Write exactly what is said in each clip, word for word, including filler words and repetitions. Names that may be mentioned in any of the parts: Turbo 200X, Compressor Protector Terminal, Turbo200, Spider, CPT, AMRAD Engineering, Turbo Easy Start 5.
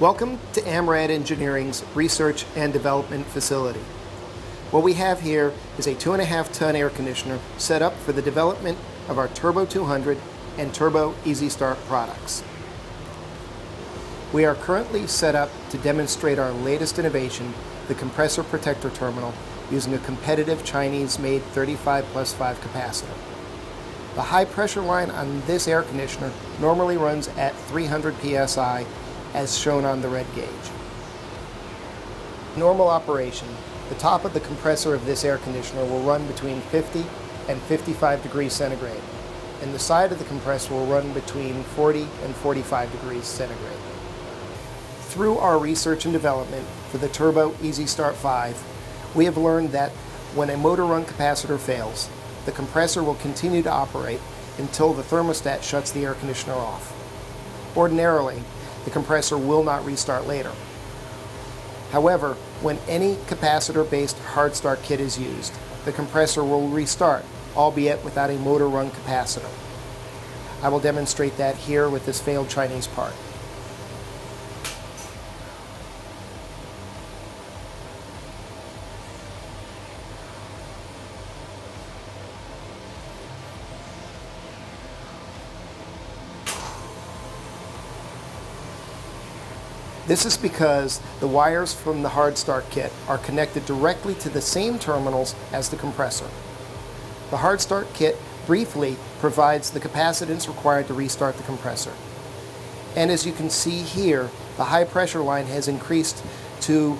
Welcome to AMRAD Engineering's Research and Development Facility. What we have here is a two and a half ton air conditioner set up for the development of our Turbo two hundred and Turbo Easy Start products. We are currently set up to demonstrate our latest innovation, the Compressor Protector Terminal, using a competitive Chinese-made thirty-five plus five capacitor. The high pressure line on this air conditioner normally runs at three hundred P S I as shown on the red gauge. Normal operation, the top of the compressor of this air conditioner will run between fifty and fifty-five degrees centigrade, and the side of the compressor will run between forty and forty-five degrees centigrade. Through our research and development for the Turbo Easy Start five, we have learned that when a motor run capacitor fails, the compressor will continue to operate until the thermostat shuts the air conditioner off. Ordinarily, the compressor will not restart later. However, when any capacitor-based hard start kit is used, the compressor will restart, albeit without a motor run capacitor. I will demonstrate that here with this failed Chinese part. This is because the wires from the hard start kit are connected directly to the same terminals as the compressor. The hard start kit briefly provides the capacitance required to restart the compressor. And as you can see here, the high pressure line has increased to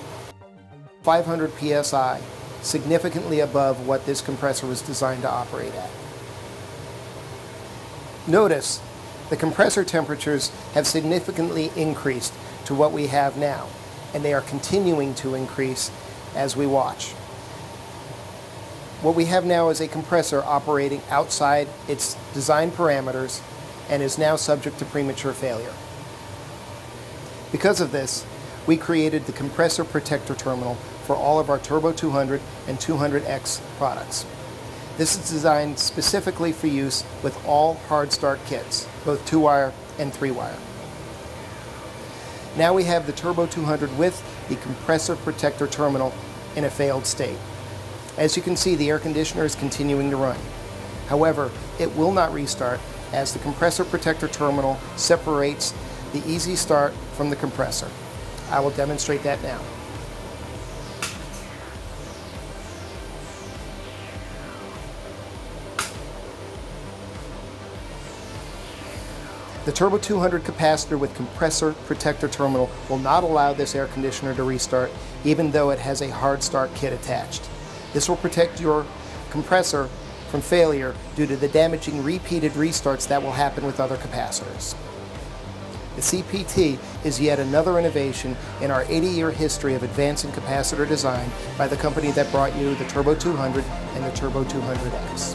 five hundred P S I, significantly above what this compressor was designed to operate at. Notice the compressor temperatures have significantly increased to what we have now, and they are continuing to increase as we watch. What we have now is a compressor operating outside its design parameters and is now subject to premature failure. Because of this, we created the Compressor Protector Terminal for all of our Turbo two hundred and two hundred X products. This is designed specifically for use with all hard start kits, both two-wire and three-wire. Now we have the Turbo two hundred with the Compressor Protector Terminal in a failed state. As you can see, the air conditioner is continuing to run. However, it will not restart as the Compressor Protector Terminal separates the Easy Start from the compressor. I will demonstrate that now. The Turbo two hundred capacitor with Compressor Protector Terminal will not allow this air conditioner to restart, even though it has a hard start kit attached. This will protect your compressor from failure due to the damaging repeated restarts that will happen with other capacitors. The C P T is yet another innovation in our eighty-year history of advancing capacitor design by the company that brought you the Turbo two hundred and the Turbo two hundred X.